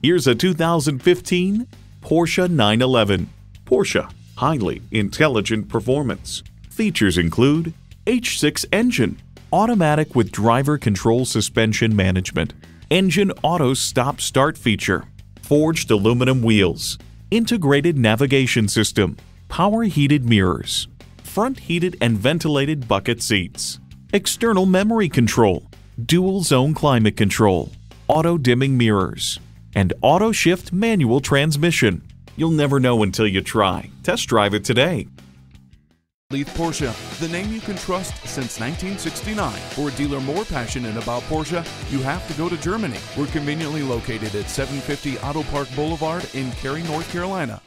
Here's a 2015 Porsche 911. Porsche, highly intelligent performance. Features include H6 engine, automatic with driver control suspension management, engine auto stop-start feature, forged aluminum wheels, integrated navigation system, power heated mirrors, front heated and ventilated bucket seats, external memory control, dual zone climate control, auto dimming mirrors, and auto shift manual transmission. You'll never know until you try. Test drive it today. Leith Porsche, the name you can trust since 1969. For a dealer more passionate about Porsche, you have to go to Germany. We're conveniently located at 750 Auto Park Boulevard in Cary, North Carolina.